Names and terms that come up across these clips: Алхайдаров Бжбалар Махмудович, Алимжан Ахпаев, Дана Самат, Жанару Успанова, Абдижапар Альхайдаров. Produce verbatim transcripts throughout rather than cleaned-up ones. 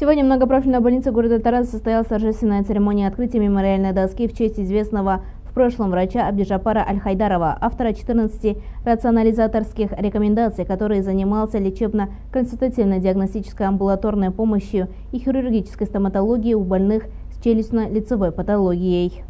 Сегодня в многопрофильной больнице города Тараса состоялась торжественная церемония открытия мемориальной доски в честь известного в прошлом врача Абдижапара Альхайдарова, автора четырнадцати рационализаторских рекомендаций, который занимался лечебно-консультативно-диагностической амбулаторной помощью и хирургической стоматологией у больных с челюстно-лицевой патологией.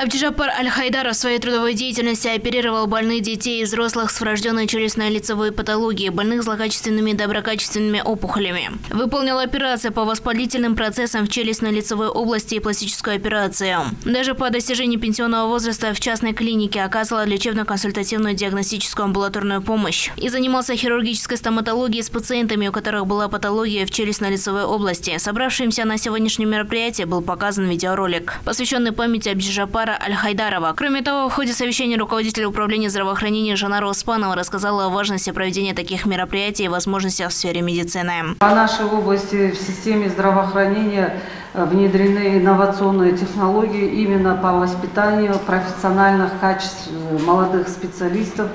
Абдижапар Альхайдаров в своей трудовой деятельности оперировал больных детей и взрослых с врожденной челюстно-лицевой патологией, больных злокачественными и доброкачественными опухолями. Выполнил операции по воспалительным процессам в челюстно-лицевой области и пластическую операцию. Даже по достижении пенсионного возраста в частной клинике оказывал лечебно-консультативную диагностическую амбулаторную помощь и занимался хирургической стоматологией с пациентами, у которых была патология в челюстно-лицевой области. Собравшимся на сегодняшнем мероприятии был показан видеоролик, посвященный памяти Абдижапара Альхайдарова. Кроме того, в ходе совещания руководитель управления здравоохранения Жанару Успанова рассказала о важности проведения таких мероприятий и возможностях в сфере медицины. По нашей области в системе здравоохранения внедрены инновационные технологии именно по воспитанию профессиональных качеств молодых специалистов,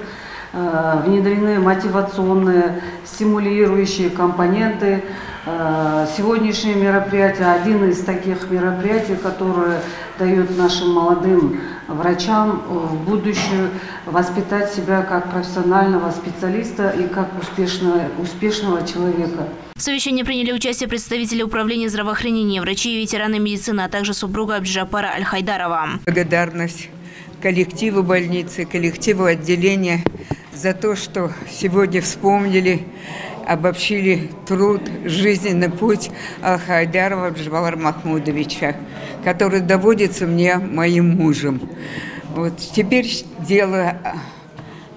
внедрены мотивационные, стимулирующие компоненты. Сегодняшнее мероприятие – один из таких мероприятий, которые дают нашим молодым врачам в будущем воспитать себя как профессионального специалиста и как успешного, успешного человека. В совещании приняли участие представители управления здравоохранения, врачи и ветераны медицины, а также супруга Абдижапара Альхайдарова. Благодарность коллективу больницы, коллективу отделения за то, что сегодня вспомнили, обобщили труд, жизненный путь Алхайдарова Бжбалар Махмудовича, который доводится мне моим мужем. Вот теперь дело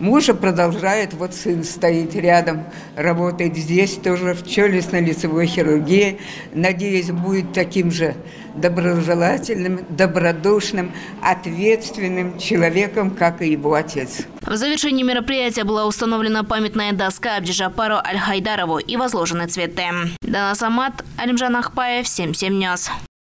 мужа продолжает, вот сын стоит рядом, работает здесь тоже в челюстно-лицевой хирургии. Надеюсь, будет таким же доброжелательным, добродушным, ответственным человеком, как и его отец. В завершении мероприятия была установлена памятная доска Абдижапару Альхайдарову и возложены цветы. Дана Самат, Алимжан Ахпаев, семь семь News.